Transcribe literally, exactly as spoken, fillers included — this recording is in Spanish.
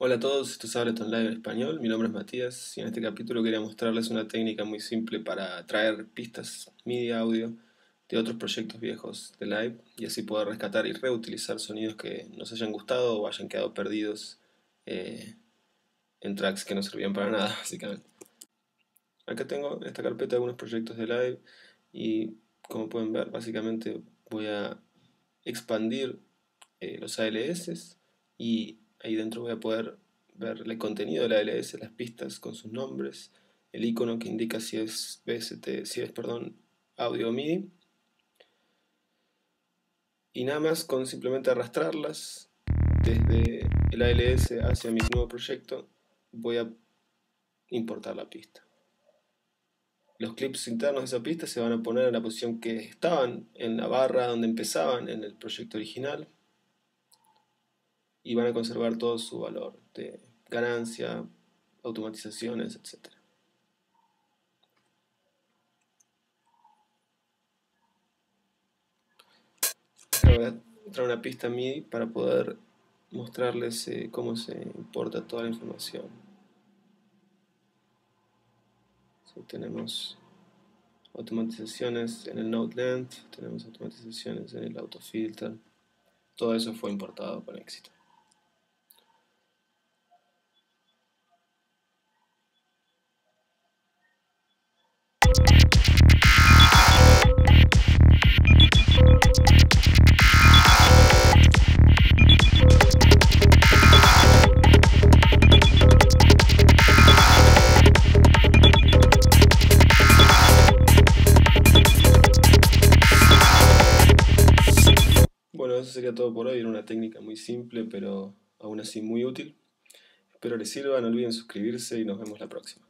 Hola a todos, esto es Ableton Live en español, mi nombre es Matías y en este capítulo quería mostrarles una técnica muy simple para traer pistas MIDI audio de otros proyectos viejos de Live y así poder rescatar y reutilizar sonidos que nos hayan gustado o hayan quedado perdidos eh, en tracks que no servían para nada, básicamente. Acá tengo en esta carpeta algunos proyectos de Live y como pueden ver básicamente voy a expandir eh, los A L S y ahí dentro voy a poder ver el contenido de la A L S, las pistas con sus nombres, el icono que indica si es B S T, si es perdón, audio MIDI. Y nada más con simplemente arrastrarlas desde el A L S hacia mi nuevo proyecto, voy a importar la pista. Los clips internos de esa pista se van a poner en la posición que estaban, en la barra donde empezaban en el proyecto original. Y van a conservar todo su valor de ganancia, automatizaciones, etcétera. Voy a traer una pista MIDI para poder mostrarles eh, cómo se importa toda la información. Así tenemos automatizaciones en el Node Length, tenemos automatizaciones en el Autofilter. Todo eso fue importado con éxito. Eso sería todo por hoy, era una técnica muy simple pero aún así muy útil. Espero les sirva, no olviden suscribirse y nos vemos la próxima.